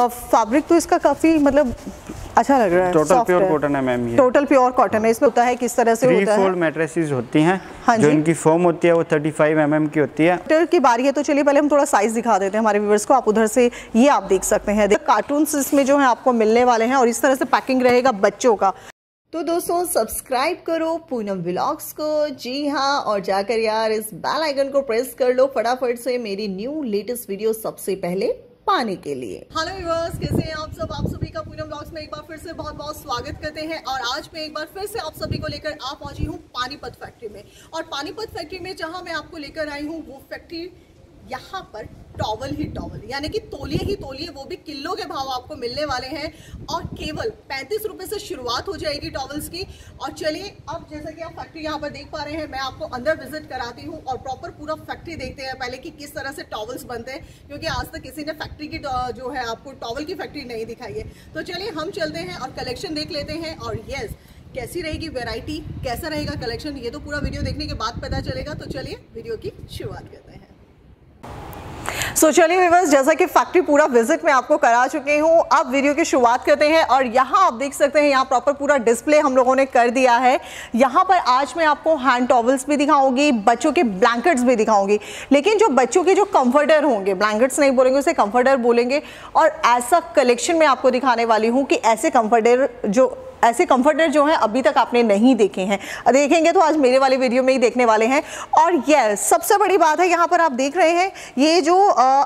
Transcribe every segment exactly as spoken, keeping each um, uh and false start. Fabric तो इसका काफी मतलब अच्छा लग रहा है। टोटल प्योर कॉटन है मैम, ये टोटल प्योर कॉटन है। इसमें होता है किस तरह से होता है, थ्री फोल्ड मैट्रेसेस होती हैं। हाँ, जो इनकी फॉर्म होती है वो पैंतीस एम एम की होती है। मीटर की बारी है तो चलिए पहले हम थोड़ा साइज दिखा देते हैं हमारे व्यूअर्स को। आप उधर से ये आप देख सकते हैं कार्टून्स इसमें जो है आपको मिलने वाले हैं और इस तरह से पैकिंग रहेगा बच्चों का। तो दोस्तों सब्सक्राइब करो पूनम व्लॉग्स को, जी हाँ, और जाकर यार इस बेल आइकन को प्रेस कर लो फटाफट से मेरी न्यू लेटेस्ट वीडियो सबसे पहले पाने के लिए। हेलो व्यूअर्स, कैसे हैं आप सब? आप सभी का पूनम व्लॉग्स में एक बार फिर से बहुत बहुत स्वागत करते हैं। और आज मैं एक बार फिर से आप सभी को लेकर आ पहुंची हूँ पानीपत फैक्ट्री में। और पानीपत फैक्ट्री में जहाँ मैं आपको लेकर आई हूँ वो फैक्ट्री यहाँ पर टॉवल ही टॉवल यानी कि तोलिए ही तोलिए, वो भी किलो के भाव आपको मिलने वाले हैं और केवल पैंतीस रुपये से शुरुआत हो जाएगी टॉवल्स की। और चलिए अब जैसा कि आप फैक्ट्री यहाँ पर देख पा रहे हैं, मैं आपको अंदर विजिट कराती हूँ और प्रॉपर पूरा फैक्ट्री देखते हैं पहले कि किस तरह से टॉवल्स बनते हैं, क्योंकि आज तक किसी ने फैक्ट्री की जो है आपको टॉवल की फैक्ट्री नहीं दिखाई है। तो चलिए हम चलते हैं और कलेक्शन देख लेते हैं। और येस, कैसी रहेगी वेराइटी, कैसा रहेगा कलेक्शन, ये तो पूरा वीडियो देखने के बाद पता चलेगा। तो चलिए वीडियो की शुरुआत करते हैं। सो so, चलिए व्यूअर्स, जैसा कि फैक्ट्री पूरा विजिट में आपको करा चुके हूँ, अब वीडियो की शुरुआत करते हैं। और यहाँ आप देख सकते हैं यहाँ प्रॉपर पूरा डिस्प्ले हम लोगों ने कर दिया है। यहाँ पर आज मैं आपको हैंड टॉवल्स भी दिखाऊंगी, बच्चों के ब्लैंकेट्स भी दिखाऊंगी, लेकिन जो बच्चों के जो कंफर्टर होंगे, ब्लैंकेट्स नहीं बोलेंगे उसे कंफर्टर बोलेंगे। और ऐसा कलेक्शन मैं आपको दिखाने वाली हूँ कि ऐसे कंफर्टर जो ऐसे कंफर्टर जो हैं अभी तक आपने नहीं देखे हैं, देखेंगे तो आज मेरे वाले वीडियो में ही देखने वाले हैं। और ये सबसे बड़ी बात है, यहाँ पर आप देख रहे हैं ये जो आ,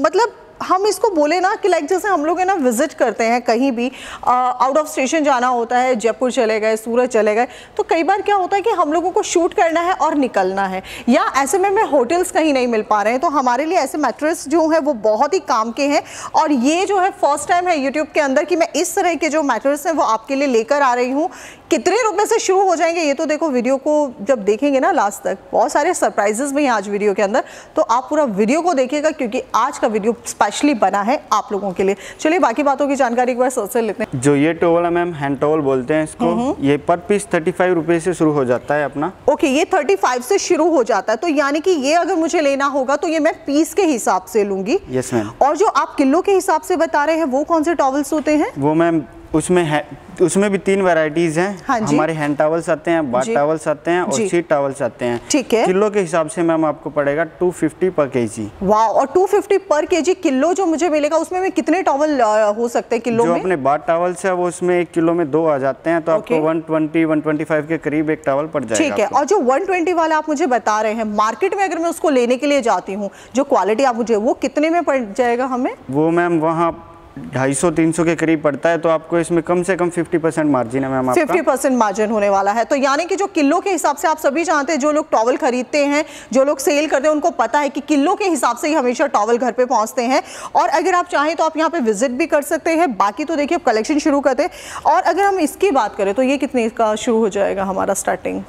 मतलब हम इसको बोले ना कि लाइक जैसे हम लोग है ना विजिट करते हैं कहीं भी, आउट ऑफ स्टेशन जाना होता है, जयपुर चले गए, सूरत चले गए, तो कई बार क्या होता है कि हम लोगों को शूट करना है और निकलना है, या ऐसे में, में होटल्स कहीं नहीं मिल पा रहे हैं, तो हमारे लिए ऐसे मैट्रेस जो है वो बहुत ही काम के हैं। और ये जो है फर्स्ट टाइम है यूट्यूब के अंदर कि मैं इस तरह के जो मैट्रेस हैं वो आपके लिए लेकर आ रही हूँ। कितने रुपए से शुरू हो जाएंगे ये तो देखो, वीडियो को जब देखेंगे ना लास्ट तक बहुत सारे सरप्राइजेस भी हैं आज वीडियो के अंदर, तो आप पूरा वीडियो को देखिएगा क्योंकि आज का वीडियो स्पेशली बना है आप लोगों के लिए। चलिए बाकी बातों की जानकारी एक बार सर से लेते हैं। जो ये टॉवल है मैम, हैंड टॉवल बोलते हैं इसको, ये पर पीस थर्टी फाइव रुपये से शुरू हो जाता है अपना। ओके, ये थर्टी फाइव से शुरू हो जाता है, तो यानी कि ये अगर मुझे लेना होगा तो ये मैं पीस के हिसाब से लूंगी। Yes ma'am. और जो आप किलो के हिसाब से बता रहे हैं वो कौन से टॉवल्स होते हैं? वो मैम उसमें है, उसमें भी तीन वैरायटीज हैं। हाँ, हमारे हैंड टॉवल्स आते हैं, बाथ टॉवल्स आते हैं और शीट टॉवल्स आते हैं। ठीक है। किलो के हिसाब से मैम आपको पड़ेगा टू फिफ्टी पर के जी। वाह, और टू फिफ्टी पर के जी किलो जो मुझे मिलेगा उसमें में कितने टॉवल हो सकते हैं किलो जो में? अपने बाथ टॉवल्स है वो उसमें एक किलो में दो आ जाते हैं, तो आपको one twenty one twenty five के करीब एक टॉवल पड़ जाएगा। ठीक है। और जो वन ट्वेंटी वाला आप मुझे बता रहे हैं, मार्केट में अगर मैं उसको लेने के लिए जाती हूँ जो क्वालिटी आप मुझे, वो कितने में पड़ जाएगा हमें? वो मैम वहाँ ढाई सौ तीन सौ के करीब पड़ता है, तो आपको इसमें कम से कम पचास परसेंट मार्जिन है मैम आपका। पचास परसेंट मार्जिन होने वाला है, तो यानी कि जो किलो के हिसाब से आप सभी जानते हैं, जो लोग टॉवल खरीदते हैं, जो लोग सेल करते हैं, उनको पता है कि किलो के हिसाब से ही हमेशा टॉवल घर पे पहुंचते हैं। और अगर आप चाहें तो आप यहाँ पे विजिट भी कर सकते हैं। बाकी तो देखिए कलेक्शन शुरू करते हैं। और अगर हम इसकी बात करें तो ये कितने का शुरू हो जाएगा हमारा स्टार्टिंग?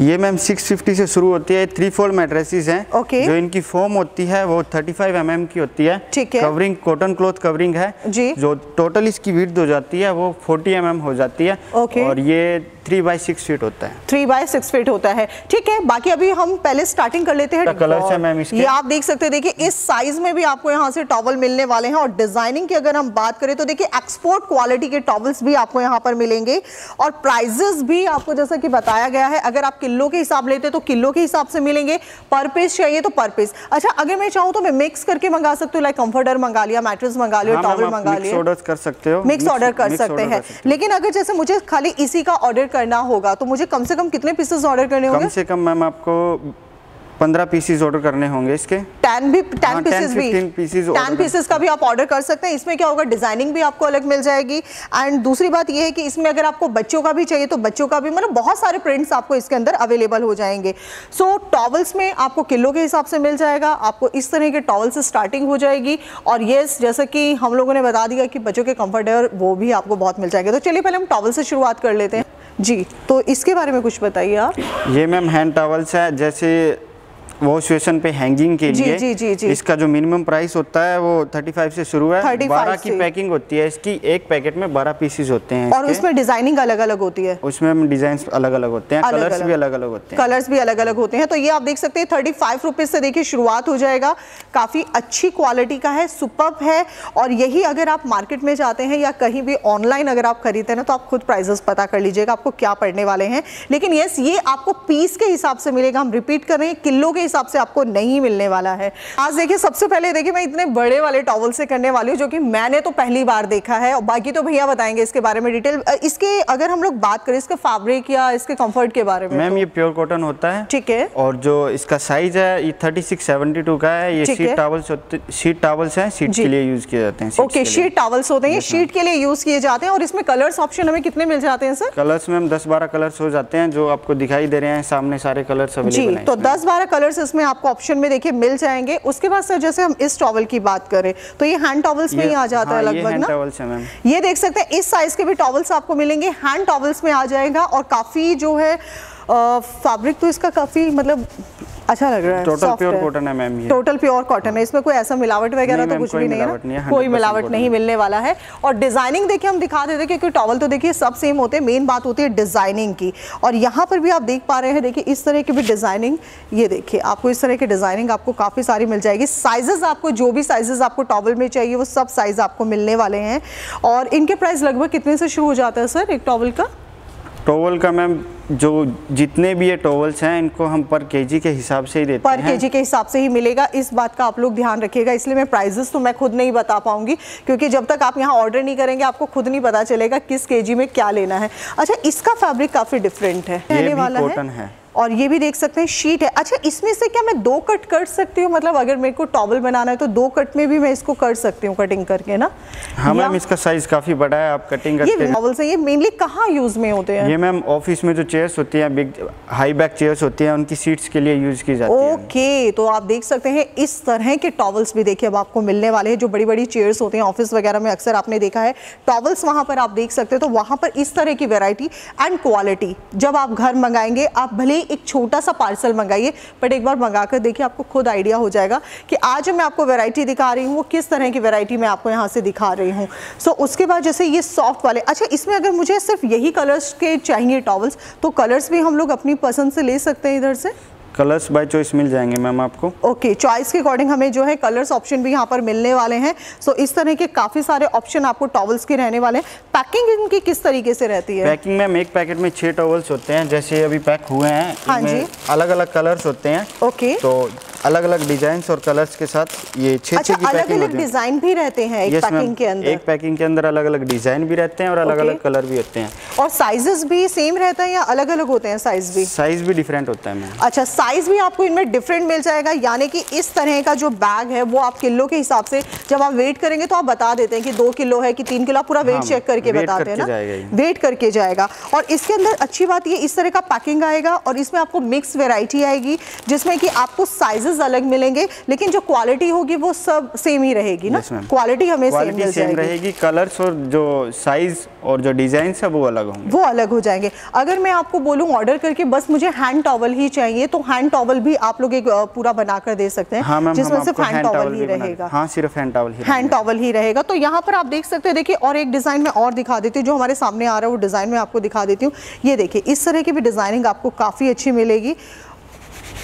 ये मैम छह सौ पचास से शुरू होती है। थ्री फोल्ड मैट्रेसेस हैं। ओके। जो इनकी फॉर्म होती है वो पैंतीस एम एम की होती है। ठीक है। कवरिंग कॉटन क्लॉथ कवरिंग है जी। जो टोटल इसकी विड्थ हो जाती है वो चालीस एम एम हो जाती है। ओके। और ये थ्री बाई सिक्स फीट होता है, थ्री बाई सिक्स फीट होता है। ठीक है। बाकी अभी हम पहले स्टार्टिंग कर लेते हैं। कलर्स है मैम इसके, ये आप देख सकते हैं। देखिए इस साइज में भी आपको यहाँ से टॉवल मिलने वाले हैं। और डिजाइनिंग की अगर हम बात करें तो देखिए एक्सपोर्ट क्वालिटी के टॉवल्स भी आपको यहाँ पर मिलेंगे। और प्राइजेस भी आपको जैसा कि बताया गया है, अगर आप किलो के हिसाब लेते तो किलो के हिसाब से मिलेंगे, पर पीस चाहिए तो पर पीस। अच्छा, अगर मैं चाहूँ तो मैं मिक्स करके मंगा सकती हूँ, लाइक कंफर्टर मंगा लिया, मैट्रेस मंगा लिया, टॉवल मंगा लिया, ऑर्डर कर सकते हो, मिक्स ऑर्डर कर सकते हैं। लेकिन अगर जैसे मुझे खाली इसी का ऑर्डर करना होगा तो मुझे कम से कम कितने पीसेस ऑर्डर करने होंगे? कम से कम मैम आपको पंद्रह पीसेस ऑर्डर करने होंगे इसके। टेन भी टेन पीसेस भी टेन पीसेस का भी आप ऑर्डर कर सकते हैं। इसमें क्या होगा, डिजाइनिंग भी आपको अलग मिल जाएगी। एंड दूसरी बात यह है कि इसमें अगर आपको बच्चों का भी चाहिए तो बच्चों का भी, मतलब बहुत सारे प्रिंट्स आपको इसके अंदर अवेलेबल हो जाएंगे। सो so, टॉवल्स में आपको किलो के हिसाब से मिल जाएगा, आपको इस तरह के टॉवल से स्टार्टिंग हो जाएगी। और येस, जैसा कि हम लोगों ने बता दिया कि बच्चों के कंफर्टर वो भी आपको बहुत मिल जाएंगे। तो चलिए पहले हम टॉवल से शुरुआत कर लेते हैं जी। तो इसके बारे में कुछ बताइए आप। ये मैम हैंड टॉवल्स है, जैसे वॉश बेसिन पे हैंगिंग के लिए जी, जी, जी. इसका जो मिनिमम प्राइस होता है वो पैंतीस से शुरू है। बारह की पैकिंग होती है इसकी, एक पैकेट में बारह पीसेस होते हैं और उसमें डिजाइनिंग अलग अलग होती है, उसमें डिजाइन अलग अलग होते हैं, कलर्स भी अलग अलग होते हैं, कलर्स भी अलग अलग होते हैं। तो ये आप देख सकते हैं थर्टी फाइव रुपीज से देखिए शुरुआत हो जाएगा, काफी अच्छी क्वालिटी का है, सुपर्ब है। और यही अगर आप मार्केट में जाते हैं या कहीं भी ऑनलाइन अगर आप खरीदते हैं ना तो आप खुद प्राइजेस पता कर लीजिएगा आपको क्या पड़ने वाले हैं। लेकिन यस ये आपको पीस के हिसाब से मिलेगा, हम रिपीट कर रहे हैं किलो के हिसाब से आपको नहीं मिलने वाला है। आज देखिए सबसे पहले देखिए मैं इतने बड़े वाले टॉवल से करने वाली हूँ जो कि मैंने तो पहली बार देखा है और बाकी तो भैया बताएंगे इसके बारे में डिटेल। इसके अगर हम लोग बात करें इसके फैब्रिक या इसके कंफर्ट के बारे में, मैम तो ये प्योर कॉटन होता है, ठीक है। और जो इसका साइज है ये थर्टी सिक्स सेवेंटी टू का है। ये शीट टॉवल्स शीट टॉवल्स हैं, शीट के लिए यूज किए जाते हैं। ओके, शीट टॉवल्स होते हैं, शीट के लिए यूज किए जाते हैं। और इसमें कलर्स ऑप्शन हमें कितने मिल जाते हैं सर? कलर्स में दस बारह कलर्स हो जाते हैं जो आपको दिखाई दे रहे हैं सामने, सारे कलर्स अवेलेबल हैं। तो दस बारह कलर्स इसमें आपको ऑप्शन में देखिए मिल जाएंगे। उसके बाद सर जैसे हम इस टॉवल की बात करें तो ये हैंड टॉवल्स में ही आ जाता है लगभग ना, ये देख सकते हैं इस साइज के भी टॉवल्स आपको मिलेंगे, हैंड टॉवल्स में आ जाएगा। और काफी जो है फैब्रिक तो इसका काफी मतलब अच्छा लग रहा है, टोटल प्योर कॉटन है मैम, ये टोटल प्योर कॉटन है, इसमें कोई ऐसा मिलावट वगैरह तो कुछ भी नहीं है, कोई मिलावट नहीं मिलने वाला है। और डिजाइनिंग देखिए हम दिखा देते हैं क्योंकि टॉवल तो देखिए सब सेम होते हैं, मेन बात होती है डिजाइनिंग की। और यहाँ पर भी आप देख पा रहे हैं देखिए इस तरह की भी डिजाइनिंग, ये देखिए आपको इस तरह की डिजाइनिंग आपको काफी सारी मिल जाएगी। साइजेस आपको जो भी साइजेस आपको टॉवल में चाहिए वो सब साइज आपको मिलने वाले हैं। और इनके प्राइस लगभग कितने से शुरू हो जाता है सर एक टॉवल का? टॉवल का मैम जो जितने भी ये टॉवल्स हैं इनको हम पर केजी के हिसाब से ही देते हैं, पर केजी के हिसाब से ही मिलेगा। इस बात का आप लोग ध्यान रखिएगा, इसलिए मैं प्राइजेस तो मैं खुद नहीं बता पाऊंगी क्योंकि जब तक आप यहाँ ऑर्डर नहीं करेंगे आपको खुद नहीं पता चलेगा किस केजी में क्या लेना है। अच्छा, इसका फैब्रिक काफी डिफरेंट है, ये भी कॉटन है और ये भी देख सकते हैं शीट है। अच्छा, इसमें से क्या मैं दो कट कर सकती हूँ? मतलब अगर मेरे को टॉवल बनाना है तो दो कट में भी मैं इसको कर सकती हूँ कटिंग करके ना? हाँ मैम, इसका साइज काफी बड़ा है, आप कटिंग करते हैं। टॉवल से ये मेनली कहाँ यूज में होते हैं? ये मैम ऑफिस में जो चेयर्स होती है, बिग हाई बैक चेयर्स होती है, उनकी सीट्स के लिए यूज की जाती है। ओके, तो आप देख सकते हैं इस तरह के टॉवल्स भी देखिए अब आपको मिलने वाले हैं। जो बड़ी बड़ी चेयर्स होती हैं ऑफिस वगैरह में अक्सर आपने देखा है टॉवल्स, वहाँ पर आप देख सकते हैं। तो वहाँ पर इस तरह की वेरायटी एंड क्वालिटी जब आप घर मंगाएंगे, आप भले एक छोटा सा पार्सल मंगाइए बट एक बार मंगाकर देखिए आपको खुद आइडिया हो जाएगा कि आज मैं आपको वैरायटी दिखा रही हूँ वो किस तरह की वैरायटी मैं आपको यहाँ से दिखा रही हूँ। सो so, उसके बाद जैसे ये सॉफ्ट वाले, अच्छा इसमें अगर मुझे सिर्फ यही कलर्स के चाहिए टॉवल्स तो कलर्स भी हम लोग अपनी पसंद से ले सकते हैं इधर से? कलर्स बाय चॉइस मिल जाएंगे मैम आपको। ओके, चॉइस के अकॉर्डिंग हमें जो है कलर्स ऑप्शन भी यहाँ पर मिलने वाले हैं। सो so, इस तरह के काफ़ी सारे ऑप्शन आपको टॉवल्स के रहने वाले हैं। पैकिंग इनकी किस तरीके से रहती है? पैकिंग मैम एक पैकेट में छः टॉवल्स होते हैं, जैसे अभी पैक हुए हैं। हाँ जी, अलग अलग कलर्स होते हैं। ओके, तो अलग अलग डिजाइन और कलर्स के साथ ये छः छः की पैकिंग होती है। डिजाइन भी रहते हैं एक पैकिंग के अंदर? एक पैकिंग के अंदर अलग अलग डिजाइन भी रहते हैं और अलग अलग कलर भी होते हैं। और साइजेस भी सेम रहता है या अलग अलग होते हैं साइज भी? साइज भी डिफरेंट होता है मैम। अच्छा, साइज भी आपको इनमें डिफरेंट मिल जाएगा, यानी कि इस तरह का जो बैग है वो आप किलो के हिसाब से जब आप वेट करेंगे तो आप बता देते हैं कि दो किलो है कि तीन किलो, पूरा वेट चेक करके बताते हैं ना, वेट करके जाएगा। और इसके अंदर अच्छी बात ये इस तरह का पैकिंग आएगा और इसमें आपको मिक्स वेराइटी आएगी जिसमें कि आपको साइजेस अलग मिलेंगे लेकिन जो क्वालिटी होगी वो सब सेम ही रहेगी ना? क्वालिटी हमें सेम सेम रहेगी, कलर्स और जो साइज और जो डिजाइन है वो अलग होंगे, वो अलग हो जाएंगे। अगर मैं आपको बोलूँ ऑर्डर करके बस मुझे हैंड टॉवल ही चाहिए तो हैंड टॉवल भी आप लोग एक पूरा बनाकर दे सकते हैं? हाँ, जिसमें सिर्फ हैंड टॉवल ही रहेगा। हाँ, सिर्फ हैंड टॉवल ही हैंड टॉवल ही रहेगा। तो यहाँ पर आप देख सकते हैं देखिए, और एक डिजाइन में और दिखा देती हूँ जो हमारे सामने आ रहा है वो डिजाइन में आपको दिखा देती हूँ। ये देखिए इस तरह की भी डिजाइनिंग आपको काफी अच्छी मिलेगी।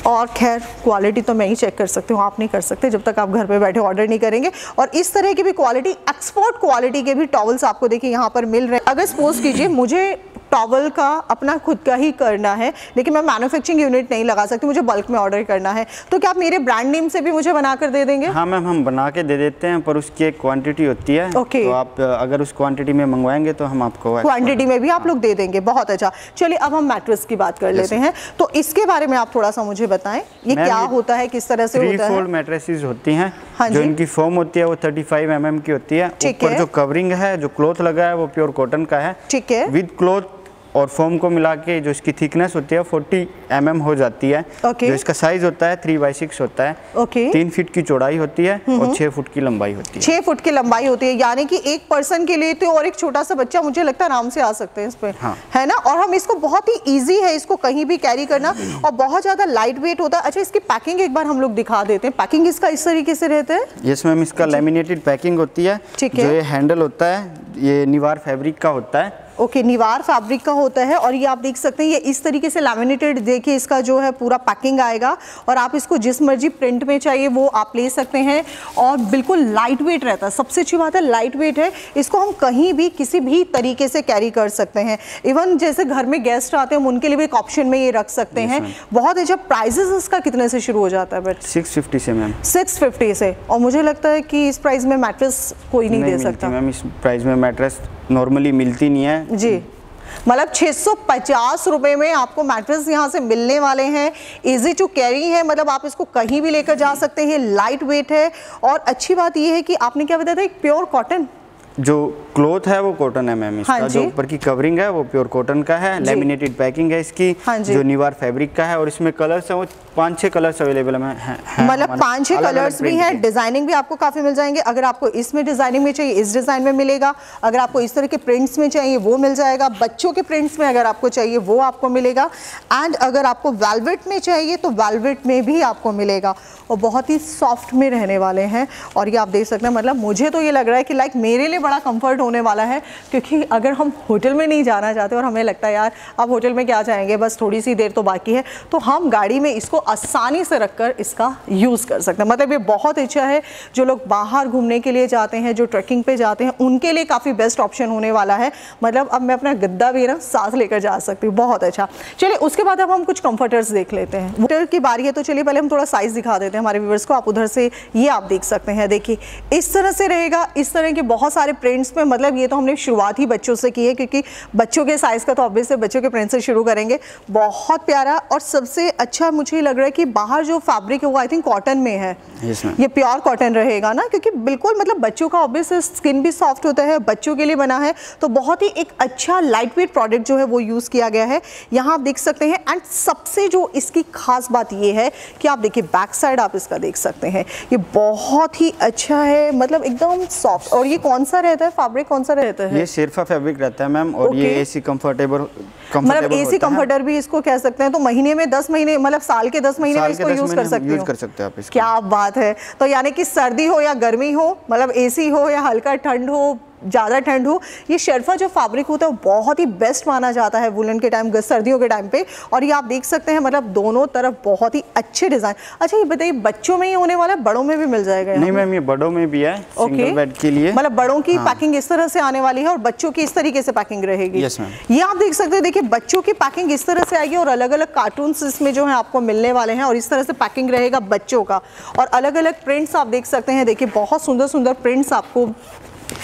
और खैर क्वालिटी तो मैं ही चेक कर सकती हूँ, आप नहीं कर सकते जब तक आप घर पे बैठे ऑर्डर नहीं करेंगे। और इस तरह की भी क्वालिटी, एक्सपोर्ट क्वालिटी के भी टॉवल्स आपको देखिए यहाँ पर मिल रहे हैं। अगर सपोज कीजिए मुझे टॉवल का अपना खुद का ही करना है लेकिन मैं मैन्युफैक्चरिंग यूनिट नहीं लगा सकती, मुझे बल्क में ऑर्डर करना है, तो क्या आप मेरे ब्रांड नेम से भी मुझे बना कर दे देंगे? हाँ मैम, हम बना के दे देते हैं पर उसकी एक क्वांटिटी होती है। ओके, तो आप अगर उस क्वांटिटी में मंगवाएंगे तो हम आपको क्वांटिटी में भी आप लोग दे देंगे। बहुत अच्छा, चलिए अब हम मैट्रेस की बात कर लेते हैं। तो इसके बारे में आप थोड़ा सा मुझे बताएं, ये क्या होता है, किस तरह से होता है? थ्री फोल्ड मैट्रेसेस होती हैं, जो इनकी फॉर्म होती है वो पैंतीस एम एम की होती है। ऊपर जो कवरिंग है, जो क्लॉथ लगा है वो प्योर कॉटन का है। ठीक है, विद क्लॉथ और फोम को मिला के जो इसकी थिकनेस होती है चालीस एम एम हो जाती है। okay. जो इसका साइज होता है थ्री बाई सिक्स होता है। okay. तीन फीट की चौड़ाई होती है और छह फुट की लंबाई होती है। छह फुट की लंबाई होती है, यानी कि एक पर्सन के लिए तो, और एक छोटा सा बच्चा मुझे लगता है आराम से आ सकते हैं इस पे। हाँ। है ना, और हम इसको बहुत ही ईजी है इसको कहीं भी कैरी करना और बहुत ज्यादा लाइट वेट होता है। अच्छा, इसकी पैकिंग एक बार हम लोग दिखा देते हैं, पैकिंग इसका इस तरीके से रहता है। यस मैम, इसका लेमिनेटेड पैकिंग होती है। जो ये हैंडल होता है ये निवार फैब्रिक का होता है। ओके okay, निवार फैब्रिक का होता है और ये आप देख सकते हैं ये इस तरीके से लैमिनेटेड, देखिए इसका जो है पूरा पैकिंग आएगा और आप इसको जिस मर्जी प्रिंट में चाहिए वो आप ले सकते हैं और बिल्कुल लाइट वेट रहता है। सबसे अच्छी बात है लाइट वेट है, इसको हम कहीं भी किसी भी तरीके से कैरी कर सकते हैं। इवन जैसे घर में गेस्ट आते हैं उनके लिए भी एक ऑप्शन में ये रख सकते yes, हैं। बहुत अच्छा। प्राइजेस इसका कितने से शुरू हो जाता है? बट सिक्स फिफ्टी से मैम, सिक्स फिफ्टी से। और मुझे लगता है कि इस प्राइस में मैट्रेस कोई नहीं दे सकता मैम, इस प्राइस में मैट्रेस नॉर्मली मिलती नहीं है जी। मतलब छह सौ पचास रुपए में आपको मैट्रेस यहाँ से मिलने वाले हैं। इजी टू कैरी है, मतलब आप इसको कहीं भी लेकर जा सकते हैं, लाइट वेट है। और अच्छी बात यह है कि आपने क्या बताया था, एक प्योर कॉटन जो क्लोथ है वो कॉटन है मैम इसका। हाँ, जो ऊपर की कवरिंग है वो प्योर कॉटन का है, लेमिनेटेड पैकिंग है इसकी। हाँ, जो निवार फैब्रिक का है और इसमें कलर्स हैं वो पांच छह कलर्स अवेलेबल है, है मतलब पांच छह कलर्स भी हैं। डिजाइनिंग भी आपको काफी मिल जाएंगे। अगर आपको इसमें डिजाइनिंग में चाहिए इस डिजाइन में मिलेगा, अगर आपको इस तरह के प्रिंट्स में चाहिए वो मिल जाएगा, बच्चों के प्रिंट्स में अगर आपको चाहिए वो आपको मिलेगा, एंड अगर आपको वेलवेट में चाहिए तो वेलवेट में भी आपको मिलेगा। और बहुत ही सॉफ्ट में रहने वाले हैं और ये आप देख सकते हैं। मतलब मुझे तो ये लग रहा है कि लाइक मेरे लिए बड़ा कंफर्ट होने वाला है, क्योंकि अगर हम होटल में नहीं जाना चाहते और हमें लगता है यार अब होटल में क्या जाएंगे, बस थोड़ी सी देर तो बाकी है, तो हम गाड़ी में इसको आसानी से रखकर इसका यूज़ कर सकते हैं। मतलब ये बहुत अच्छा है जो लोग बाहर घूमने के लिए जाते हैं, जो ट्रैकिंग पे जाते हैं उनके लिए काफ़ी बेस्ट ऑप्शन होने वाला है। मतलब अब मैं अपना गद्दा भी ना साथ लेकर जा सकती हूँ, बहुत अच्छा। चलिए उसके बाद अब हम कुछ कंफर्टर्स देख लेते हैं। मोटर की बारी है तो चलिए पहले हम थोड़ा साइज़ दिखा देते हैं हमारे व्यूअर्स को। आप उधर से ये आप देख सकते हैं, देखिए इस तरह से रहेगा। इस तरह के बहुत सारे प्रिंट्स में, मतलब ये तो हमने शुरुआत ही बच्चों से की है, क्योंकि बच्चों के साइज़ का तो ऑब्वियसली बच्चों के प्रिंट से शुरू करेंगे। बहुत प्यारा और सबसे अच्छा मुझे लग रहा है कि बाहर जो फैब्रिक है वो आई थिंक कॉटन में है। yes, ये प्योर कॉटन रहेगा ना, क्योंकि बिल्कुल मतलब बच्चों का ऑब्वियसली स्किन भी सॉफ्ट होता है, बच्चों के लिए बना है, तो बहुत ही एक अच्छा लाइट वेट प्रोडक्ट जो है वो यूज़ किया गया है। यहाँ आप देख सकते हैं। एंड सबसे जो इसकी खास बात ये है कि आप देखिए बैक साइड आप इसका देख सकते हैं, ये बहुत ही अच्छा है, मतलब एकदम सॉफ्ट। और ये कौन सा रहता है फैब्रिक, कौन सा रहता है? ये शेरफा फैब्रिक रहता है मैम। और okay. ये एसी कंफर्टेबल, मतलब एसी कंफर्टर भी इसको कह सकते हैं। तो महीने में दस महीने मतलब साल के दस महीने में इसको यूज कर सकते हो, कर सकते हैं आप इसको। क्या बात है। तो यानी कि सर्दी हो या गर्मी हो, मतलब एसी हो या हल्का ठंड हो, ज़्यादा ठंड हो, ये शेरफा जो फैब्रिक होता है वो बहुत ही बेस्ट माना जाता है वुलन के टाइम, सर्दियों के टाइम पे। और ये आप देख सकते हैं, मतलब दोनों तरफ बहुत ही अच्छे डिज़ाइन। अच्छा ये बताइए बच्चों में ही होने वाला है, बड़ों में भी मिल जाएगा? नहीं मैम, ये बड़ों में भी है सिंगल बेड के लिए। मतलब बड़ों की हाँ। पैकिंग इस तरह से आने वाली है और बच्चों की इस तरीके से पैकिंग रहेगी। यस मैम, ये आप देख सकते हैं। देखिए बच्चों की पैकिंग इस तरह से आएगी और अलग अलग कार्टून इसमें जो है आपको मिलने वाले हैं और इस तरह से पैकिंग रहेगा बच्चों का। और अलग अलग प्रिंट्स आप देख सकते हैं। देखिए बहुत सुंदर सुंदर प्रिंट्स आपको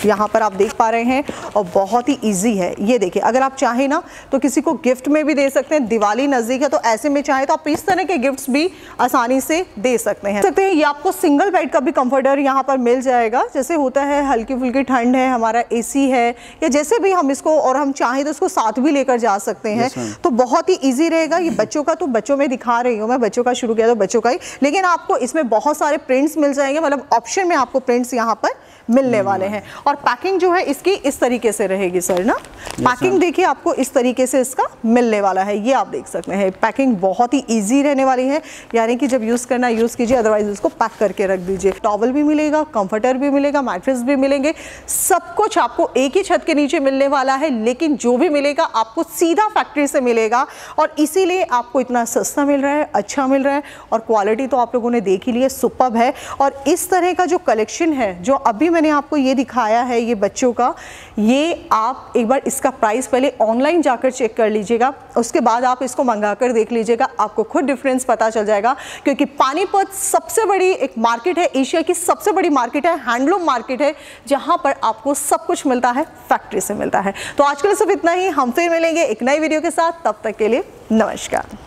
यहाँ पर आप देख पा रहे हैं और बहुत ही इजी है। ये देखिए अगर आप चाहें ना तो किसी को गिफ्ट में भी दे सकते हैं, दिवाली नज़दीक है तो ऐसे में चाहे तो आप इस तरह के गिफ्ट्स भी आसानी से दे सकते हैं सकते हैं ये आपको सिंगल बेड का भी कंफर्टर यहाँ पर मिल जाएगा। जैसे होता है हल्की फुल्की ठंड है, हमारा एसी है, या जैसे भी हम इसको, और हम चाहें तो इसको साथ भी लेकर जा सकते हैं। तो बहुत ही ईजी रहेगा। ये बच्चों का तो बच्चों में दिखा रही हूँ मैं, बच्चों का शुरू किया तो बच्चों का ही, लेकिन आपको इसमें बहुत सारे प्रिंट्स मिल जाएंगे। मतलब ऑप्शन में आपको प्रिंट्स यहाँ पर मिलने वाले हैं। और पैकिंग जो है इसकी इस तरीके से रहेगी सर ना। पैकिंग देखिए आपको इस तरीके से इसका मिलने वाला है। ये आप देख सकते हैं पैकिंग बहुत ही इजी रहने वाली है, यानी कि जब यूज़ करना यूज़ कीजिए, अदरवाइज उसको पैक करके रख दीजिए। टॉवल भी मिलेगा, कंफर्टर भी मिलेगा, मैट्रेस भी मिलेंगे, सब कुछ आपको एक ही छत के नीचे मिलने वाला है। लेकिन जो भी मिलेगा आपको सीधा फैक्ट्री से मिलेगा और इसीलिए आपको इतना सस्ता मिल रहा है, अच्छा मिल रहा है। और क्वालिटी तो आप लोगों ने देख ही ली है, सुपर्ब है। और इस तरह का जो कलेक्शन है जो अभी मैंने आपको ये दिखाया आया है ये बच्चों का, ये आप एक बार इसका प्राइस पहले ऑनलाइन जाकर चेक कर लीजिएगा, उसके बाद आप इसको मंगाकर देख लीजिएगा, आपको खुद डिफरेंस पता चल जाएगा। क्योंकि पानीपत सबसे बड़ी एक मार्केट है, एशिया की सबसे बड़ी मार्केट है, हैंडलूम मार्केट है, जहां पर आपको सब कुछ मिलता है, फैक्ट्री से मिलता है। तो आज के लिए सिर्फ इतना ही, हम फिर मिलेंगे एक नई वीडियो के साथ, तब तक के लिए नमस्कार।